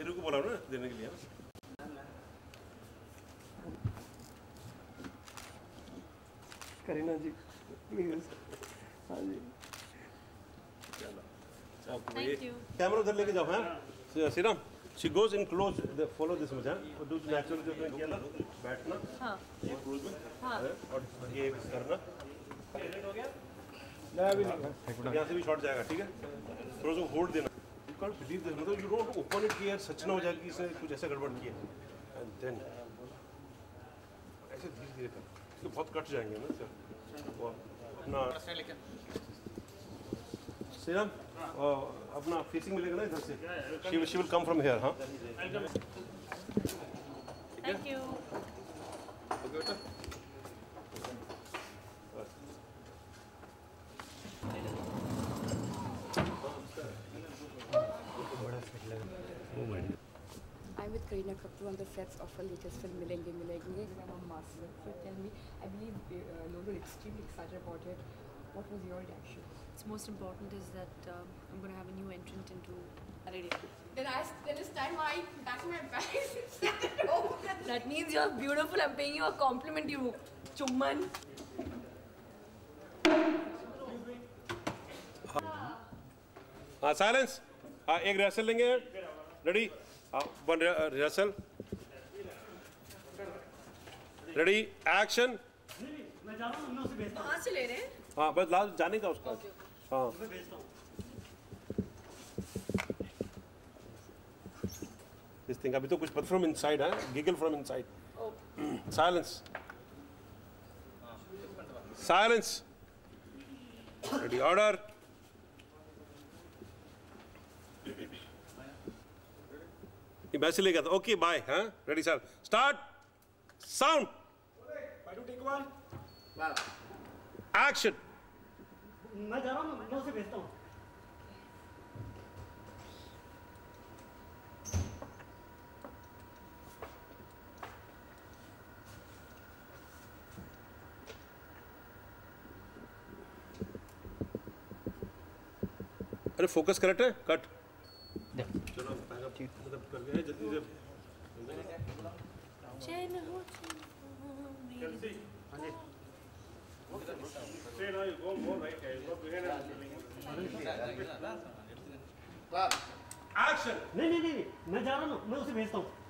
தெருக்கு போலாம்னா தெருக்கு இல்லையா கரீனா जी प्लीज हां जी चलो थैंक यू कैमरा उधर लेके जाओ हां Shriram she goes in close the follow this much और दूध नेचुरल जो उसने किया ना बैठना हां ये क्लोज में हां और ये करना रेड हो गया ना अभी यहां से भी शॉट जाएगा ठीक है थोड़ा सा होल्ड देना you can't believe this मतलब you don't open it here सच ना हो जाए कि इसने कुछ ऐसा गड़बड़ किया and then ऐसे धीरे-धीरे कर इसको बहुत कट जाएंगे ना सर अपना श्रीराम अपना फेसिंग मिलेगा ना इधर से she will come from here हां थैंक यू बेटा I'm with Karina Kapoor on the sets of her latest film Millengi Millengi and I'm a master. So tell me, I believe Logan is extremely excited about it. What was your reaction? It's most important is that I'm going to have a new entrant into Arabia. Then it's time I back my bags and send it over. That means you're beautiful. I'm paying you a compliment, you chumman. Silence. Ek rehearsal lenge. Ready? One rehearsal. Ready? Action. मैं जा रहा हूं उन्होंने भेजता हूं कहां से ले रहे हैं हां बस लास्ट जाने का उसका हां मैं भेजता हूं दिस थिंग अभी तो कुछ फ्रॉम इनसाइड है giggle from inside silence silence ready order ये वैसे ले गया था ओके बाय हां ready sir start sound by two take one Wow. Action. मैं जा रहा हूँ मैं उसे भेजता हूँ. अरे focus करेक्ट है cut. चलो पैक मतलब कर गए जल्दी से. चैन हो जल्दी हाँ जी. Say now you go more right here. Go behind us. Clap. Action. नहीं नहीं नहीं मैं जा रहा हूँ मैं उसे भेजता हूँ